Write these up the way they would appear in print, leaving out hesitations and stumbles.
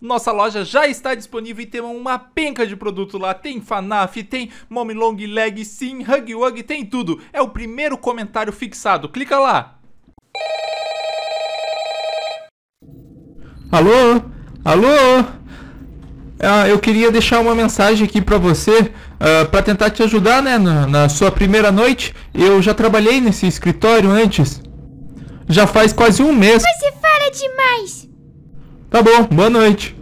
Nossa loja já está disponível e tem uma penca de produto lá. Tem FNAF, tem Mommy Long Leg, sim, Huggy Wuggy, tem tudo. É o primeiro comentário fixado. Clica lá. Alô? Alô? Ah, eu queria deixar uma mensagem aqui pra você, pra tentar te ajudar, né, na sua primeira noite. Eu já trabalhei nesse escritório antes. Já faz quase um mês. Você fala demais. Tá bom, boa noite.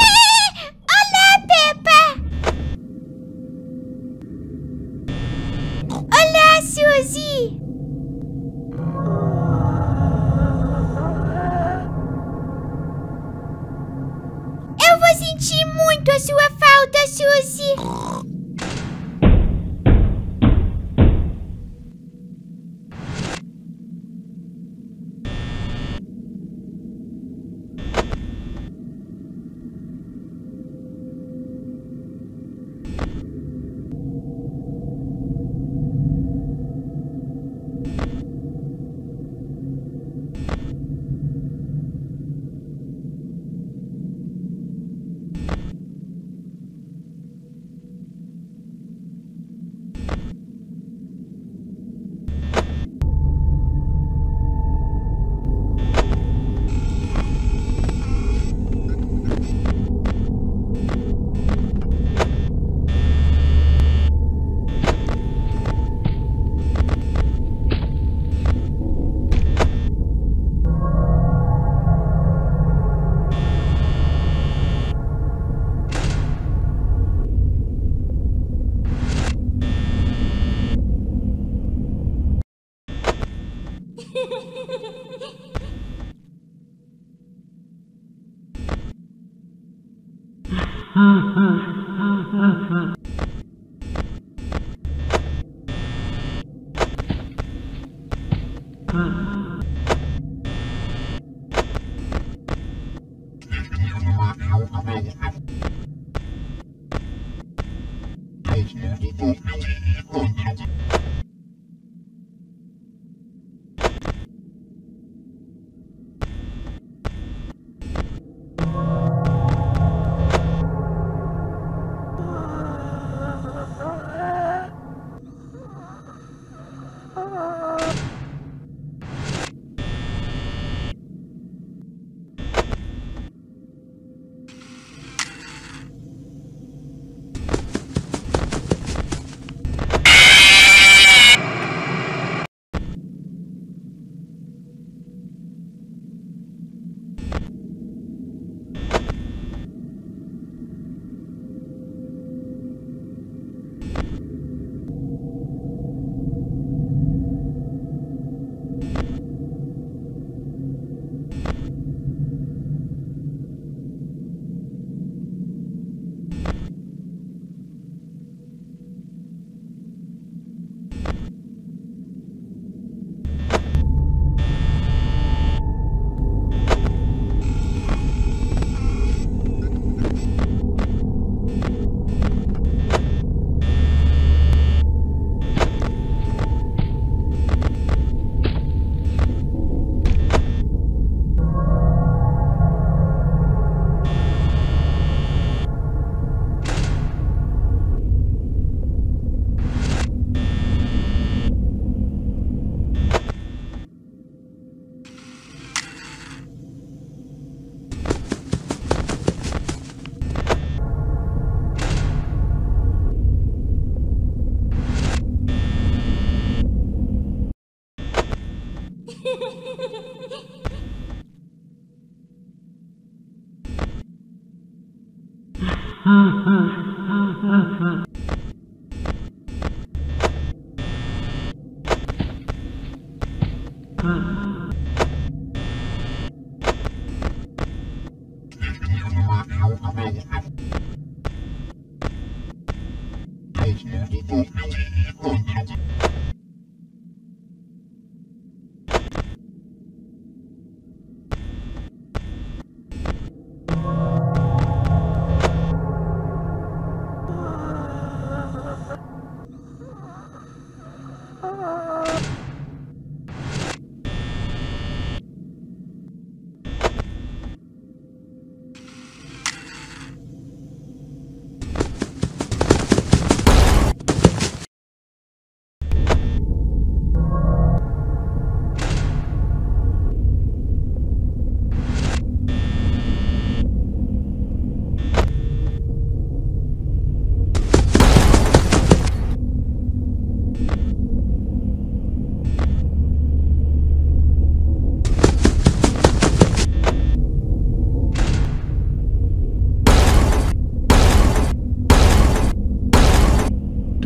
Olá, Peppa! Olá, Suzy! Eu vou sentir muito a sua falta, Suzy!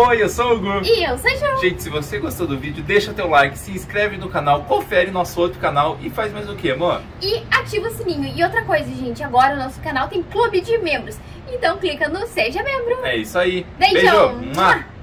Oi, eu sou o Gu. E eu sou a Ju. Gente, se você gostou do vídeo, deixa teu like, se inscreve no canal, confere nosso outro canal e faz mais o que, amor? E ativa o sininho. E outra coisa, gente, agora o nosso canal tem clube de membros. Então clica no Seja Membro. É isso aí. Beijão. Beijo.